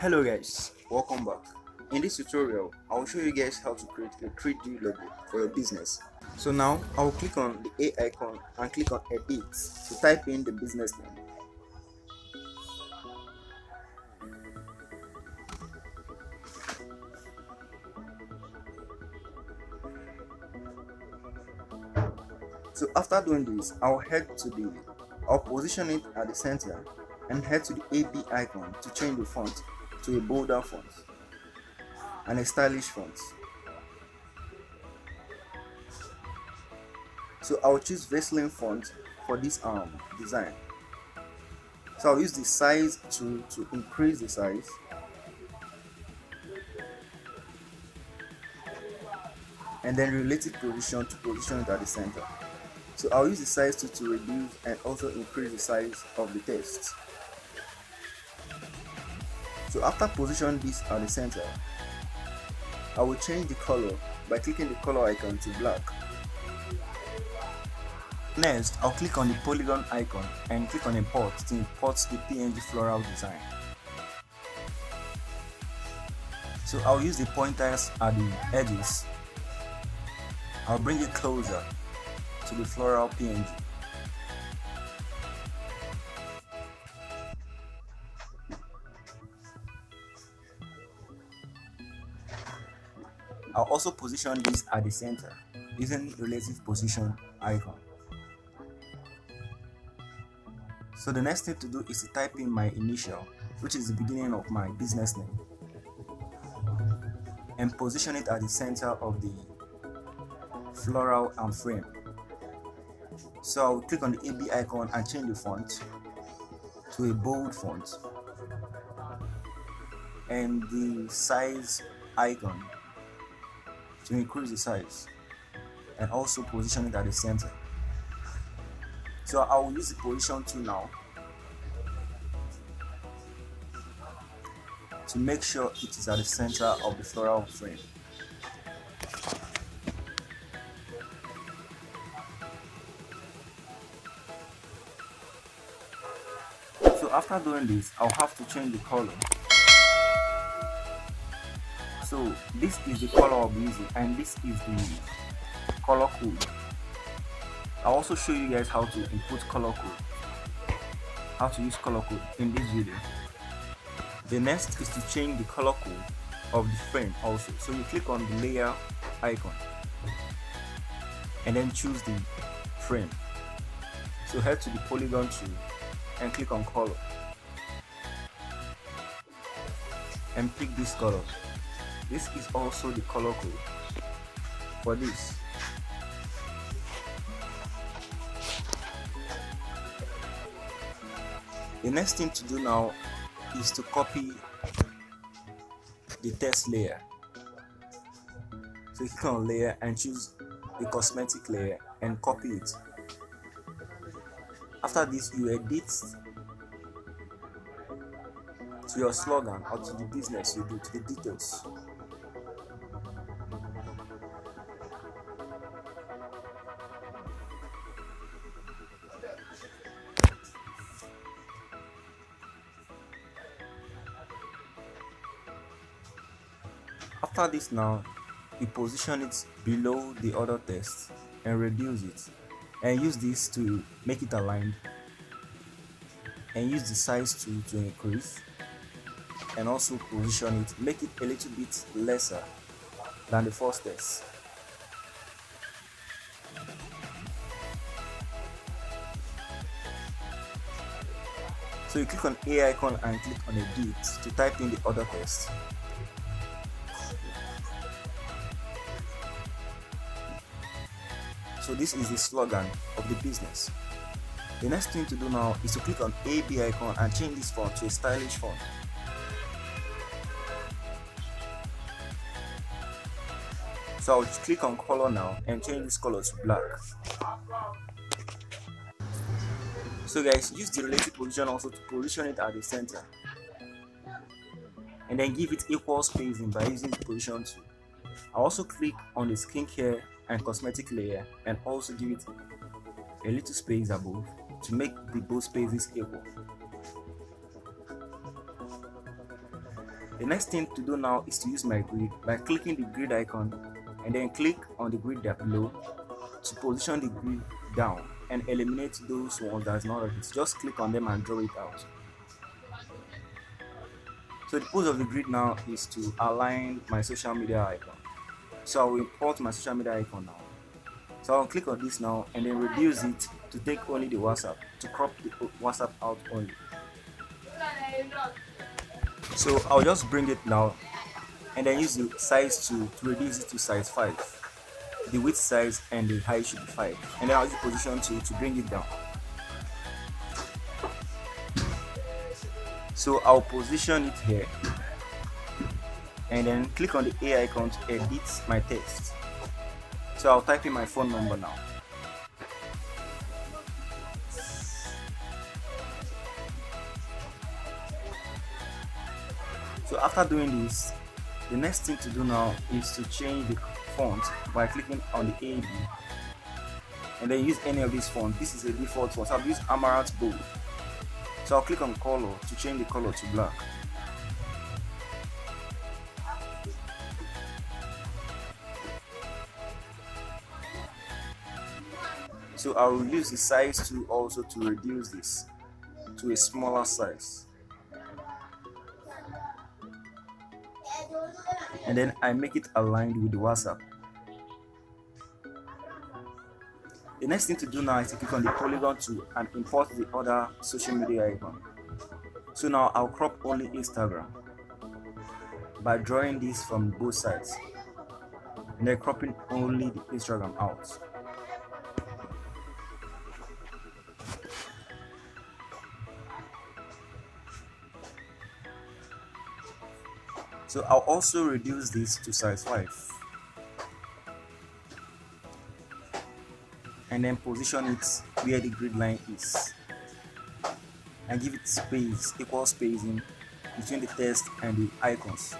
Hello guys, welcome back. In this tutorial I will show you guys how to create a 3D logo for your business. So now I will click on the A icon and click on edit to type in the business name. So after doing this, I'll head to the, I'll position it at the center and head to the AB icon to change the font to a bolder font and a stylish font. So I'll choose Vacelyn font for this design. So I'll use the size tool to increase the size. And then related position to position it at the center. So I'll use the size tool to reduce and also increase the size of the text. So after positioning this at the center, I will change the color by clicking the color icon to black. Next, I'll click on the polygon icon and click on import to import the PNG floral design. So I'll use the pointers at the edges. I'll bring it closer to the floral PNG. I'll also position this at the center using relative position icon. So the next thing to do is to type in my initial, which is the beginning of my business name, and position it at the center of the floral and frame. So I'll click on the AB icon and change the font to a bold font and the size icon to increase the size and also position it at the center. So I will use the position tool now to make sure it is at the center of the floral frame. So after doing this, I'll have to change the color. So this is the color of music and this is the color code. I'll also show you guys how to input color code, how to use color code in this video. The next is to change the color code of the frame also. So you click on the layer icon and then choose the frame. So head to the polygon tool and click on color and pick this color. This is also the color code for this. The next thing to do now is to copy the text layer. So click on layer and choose the cosmetic layer and copy it. After this, you edit to your slogan or to the business you do, to the details. After this now, you position it below the other text and reduce it. And use this to make it aligned, and use the size tool to increase and also position it, make it a little bit lesser than the first test. So you click on A icon and click on edit to type in the other test. So this is the slogan of the business. The next thing to do now is to click on AB icon and change this font to a stylish font. So I'll click on color now and change this color to black. So guys, use the relative position also to position it at the center. And then give it equal spacing by using the position tool. I also click on the skincare and cosmetic layer and also give it a little space above to make the both spaces equal. The next thing to do now is to use my grid by clicking the grid icon and then click on the grid down below to position the grid down and eliminate those ones that's not on it. Just click on them and draw it out. So the pose of the grid now is to align my social media icon. So I will import my social media icon now. So I'll click on this now and then reduce it to take only the WhatsApp, to crop the WhatsApp out only. So I'll just bring it now and then use the size 2 to reduce it to size 5. The width size and the height should be 5. And then I'll use position 2 to bring it down. So I'll position it here and then click on the A icon to edit my text. So I'll type in my phone number now. So after doing this, the next thing to do now is to change the font by clicking on the AB and then use any of these fonts. This is a default font. So I've used Amaranth Bold. So I'll click on color to change the color to black. So I will use the size 2 also to reduce this to a smaller size. And then I make it aligned with the WhatsApp. The next thing to do now is to click on the polygon tool and import the other social media icon. So now I'll crop only Instagram by drawing this from both sides and then cropping only the Instagram out. So I'll also reduce this to size 5 and then position it where the grid line is and give it space, equal spacing between the text and the icons.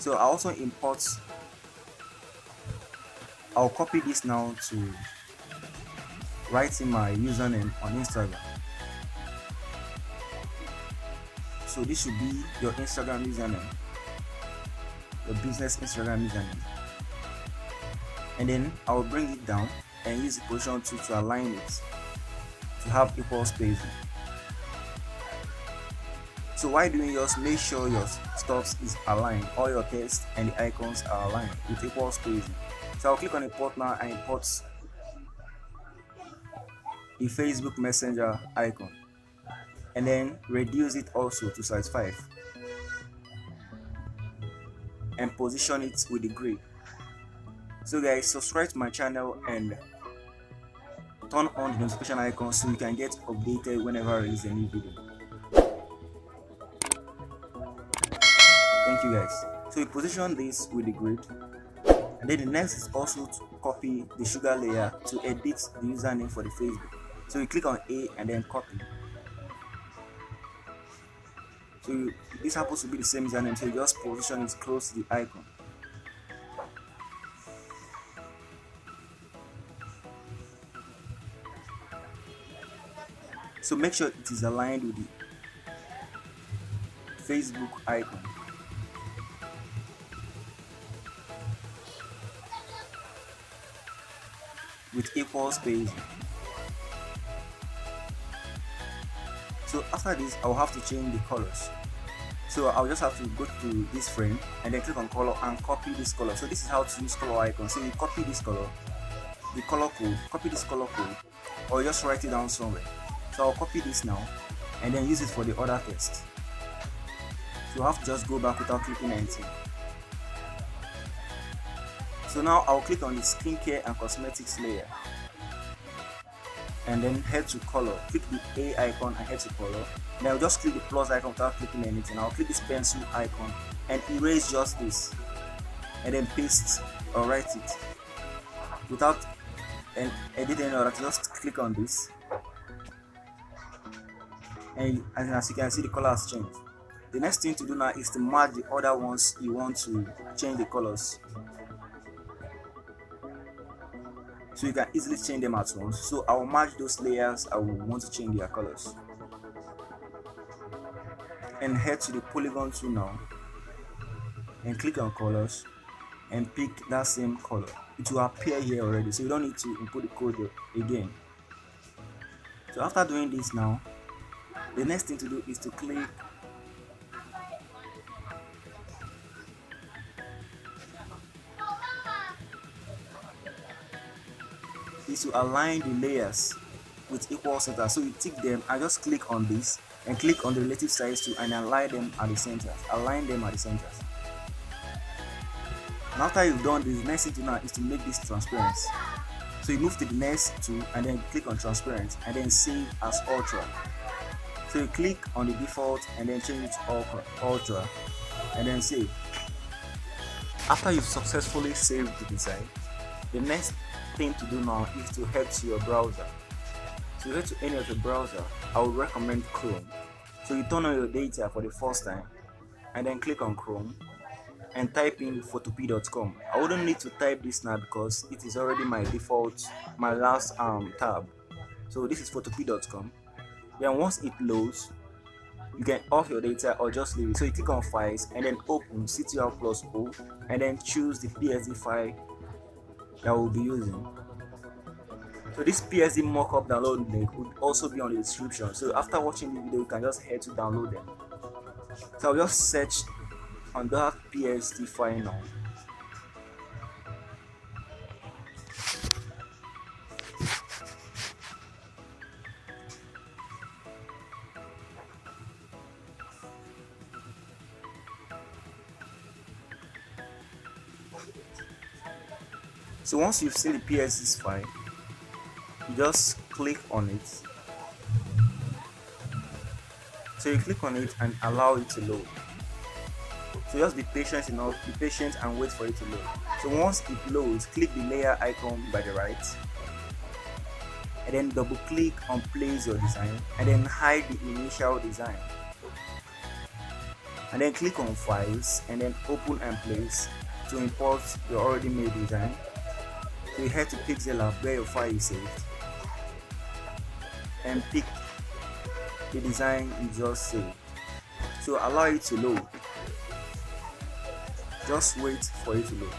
So I also import, I'll copy this now to write in my username on Instagram. So this should be your Instagram username. The business Instagram username, and then I will bring it down and use the position 2 to align it to have equal spacing. So while doing yours, make sure your stuff is aligned, all your text and the icons are aligned with equal spacing. So I'll click on import now and import the Facebook Messenger icon and then reduce it also to size 5 and position it with the grid. So guys, subscribe to my channel and turn on the notification icon so you can get updated whenever I release a new video. Thank you guys. So we position this with the grid, and then the next is also to copy the sugar layer to edit the username for the Facebook. So we click on A and then copy. So this happens to be the same username, so you just position it close to the icon. So make sure it is aligned with the Facebook icon. With equal spacing. So after this, I'll have to change the colors. So I'll just have to go to this frame and then click on color and copy this color. So this is how to use color icon. So you copy this color, the color code, copy this color code, or just write it down somewhere. So I'll copy this now and then use it for the other text. So you have to just go back without clicking anything. So now I'll click on the skincare and cosmetics layer. And then head to color, click the A icon and head to color. Now just click the plus icon without clicking anything. I'll click this pencil icon and erase just this and then paste or write it without and edit any other. Just click on this and as you can see, the color has changed. The next thing to do now is to match the other ones you want to change the colors, so you can easily change them at once. So I will match those layers. I will want to change their colors and head to the polygon tool now and click on colors and pick that same color. It will appear here already, so you don't need to input the code again. So after doing this, now the next thing to do is to click is to align the layers with equal center. So you tick them. I just click on this and click on the relative size to and align them at the centers. Align them at the centers. And after you've done this, the next thing to do now is to make this transparent. So you move to the next two and then click on transparent and then save as ultra. So you click on the default and then change it to ultra and then save. After you've successfully saved the design, the next thing to do now is to head to your browser. So you head to any of the browser. I would recommend Chrome. So you turn on your data for the first time and then click on Chrome and type in photopea.com. I wouldn't need to type this now because it is already my default, my last tab. So this is photopea.com. Then once it loads, you can off your data or just leave it. So you click on files and then open CTRL+O and then choose the PSD file that we'll be using. So this PSD mockup download link would also be on the description. So after watching the video, you can just head to download them. So I'll just search on that PSD file now. So once you've seen the PSD file, you just click on it. So you click on it and allow it to load. So just be patient and wait for it to load. So once it loads, click the layer icon by the right and then double click on place your design and then hide the initial design and then click on files and then open and place to import your already made design. So you head to Pixellab where your file is saved and pick the design you just saved. So allow it to load. Just wait for it to load.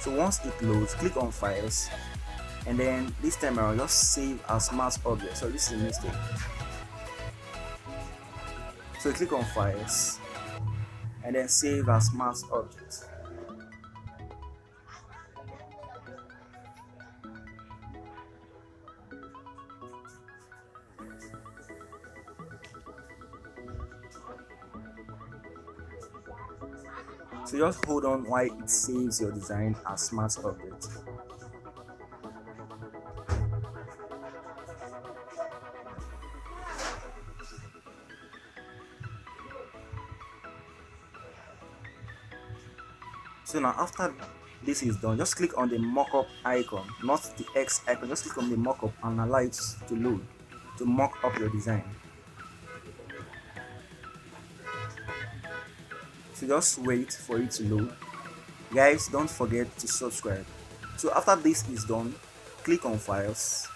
So once it loads, click on files and then this time around just save as mass object. So this is a mistake. So click on files and then save as mass object. So just hold on while it saves your design as smart object. So now after this is done, just click on the mockup icon, not the X icon, just click on the mockup and allow it to load, to mock up your design. So just wait for it to load. Guys, don't forget to subscribe. So after this is done, click on files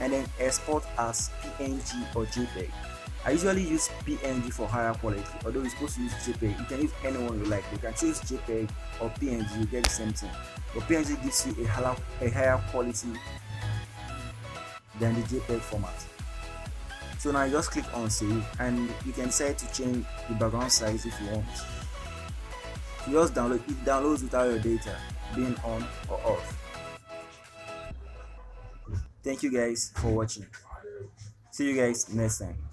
and then export as PNG or JPEG. I usually use PNG for higher quality, although you're supposed to use JPEG. You can use anyone you like. You can choose JPEG or PNG, you get the same thing. But PNG gives you a higher quality than the JPEG format. So now you just click on save and you can set to change the background size if you want. You just download, it downloads without your data being on or off. Thank you guys for watching. See you guys next time.